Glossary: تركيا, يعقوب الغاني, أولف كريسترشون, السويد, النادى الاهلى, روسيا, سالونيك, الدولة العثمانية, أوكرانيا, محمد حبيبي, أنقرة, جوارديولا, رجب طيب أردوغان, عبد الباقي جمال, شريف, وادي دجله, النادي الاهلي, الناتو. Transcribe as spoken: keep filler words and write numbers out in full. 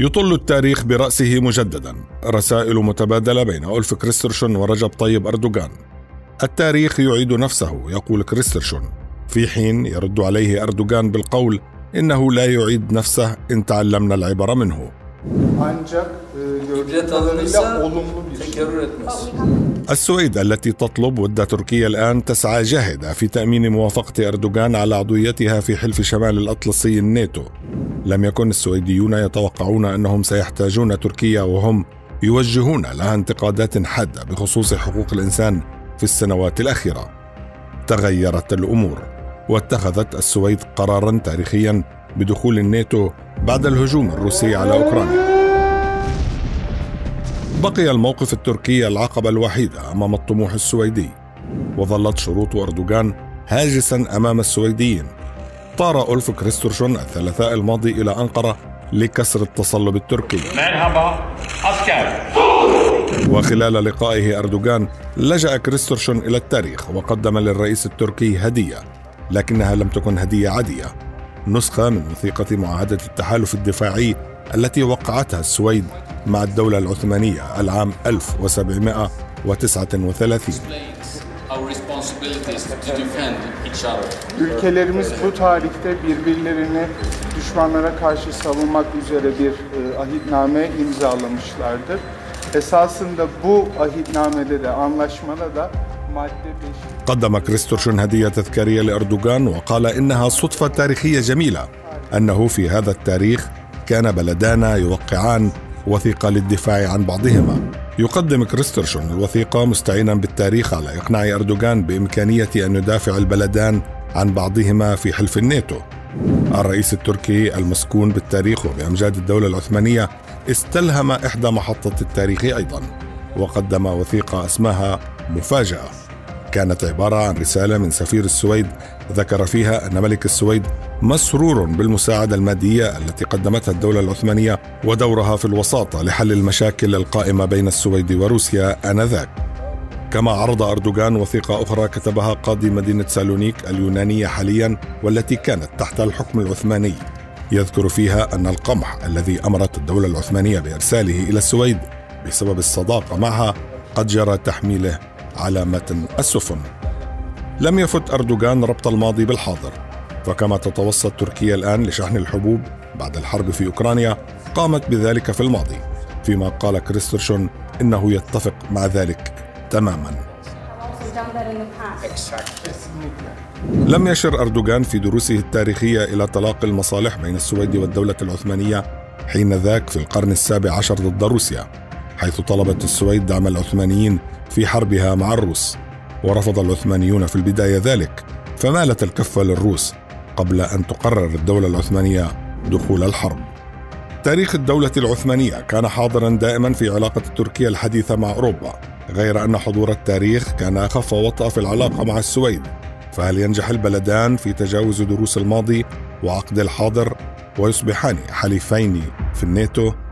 يطل التاريخ برأسه مجدداً. رسائل متبادلة بين أولف كريسترشون ورجب طيب أردوغان. التاريخ يعيد نفسه، يقول كريسترشون، في حين يرد عليه أردوغان بالقول إنه لا يعيد نفسه إن تعلمنا العبرة منه. السويد التي تطلب ود تركيا الآن تسعى جاهدة في تأمين موافقة أردوغان على عضويتها في حلف شمال الأطلسي الناتو. لم يكن السويديون يتوقعون أنهم سيحتاجون تركيا، وهم يوجهون لها انتقادات حادة بخصوص حقوق الإنسان في السنوات الأخيرة. تغيرت الأمور، واتخذت السويد قراراً تاريخياً بدخول الناتو بعد الهجوم الروسي على أوكرانيا. بقي الموقف التركي العقبة الوحيدة أمام الطموح السويدي، وظلت شروط أردوغان هاجساً أمام السويديين. طار أولف كريسترشون الثلاثاء الماضي إلى أنقرة لكسر التصلب التركي. وخلال لقائه أردوغان لجأ كريسترشون إلى التاريخ وقدم للرئيس التركي هدية، لكنها لم تكن هدية عادية، نسخة من وثيقة معاهدة التحالف الدفاعي التي وقعتها السويد مع الدولة العثمانية العام ألف وسبعمئة وتسعة وثلاثين. قدم كريسترشون هدية تذكارية لأردوغان، وقال إنها صدفة تاريخية جميلة أنه في هذا التاريخ كان بلدانا يوقعان وثيقة للدفاع عن بعضهما. يقدم كريسترشون الوثيقة مستعينا بالتاريخ على إقناع أردوغان بإمكانية أن يدافع البلدان عن بعضهما في حلف الناتو. الرئيس التركي المسكون بالتاريخ وبأمجاد الدولة العثمانية استلهم إحدى محطة التاريخ أيضا، وقدم وثيقة اسمها مفاجأة. كانت عبارة عن رسالة من سفير السويد ذكر فيها أن ملك السويد مسرور بالمساعدة المادية التي قدمتها الدولة العثمانية ودورها في الوساطة لحل المشاكل القائمة بين السويد وروسيا آنذاك. كما عرض أردوغان وثيقة أخرى كتبها قاضي مدينة سالونيك اليونانية حاليا، والتي كانت تحت الحكم العثماني، يذكر فيها أن القمح الذي أمرت الدولة العثمانية بإرساله إلى السويد بسبب الصداقة معها قد جرى تحميله على متن السفن. لم يفت أردوغان ربط الماضي بالحاضر، فكما تتوسط تركيا الآن لشحن الحبوب بعد الحرب في أوكرانيا قامت بذلك في الماضي، فيما قال كريسترشون إنه يتفق مع ذلك تماما. لم يشر أردوغان في دروسه التاريخية إلى تلاقي المصالح بين السويد والدولة العثمانية حين ذاك في القرن السابع عشر ضد روسيا، حيث طلبت السويد دعم العثمانيين في حربها مع الروس، ورفض العثمانيون في البداية ذلك، فمالت الكفة للروس قبل أن تقرر الدولة العثمانية دخول الحرب. تاريخ الدولة العثمانية كان حاضراً دائماً في علاقة تركيا الحديثة مع أوروبا، غير أن حضور التاريخ كان أخف وطأ في العلاقة مع السويد. فهل ينجح البلدان في تجاوز دروس الماضي وعقد الحاضر ويصبحان حليفين في الناتو؟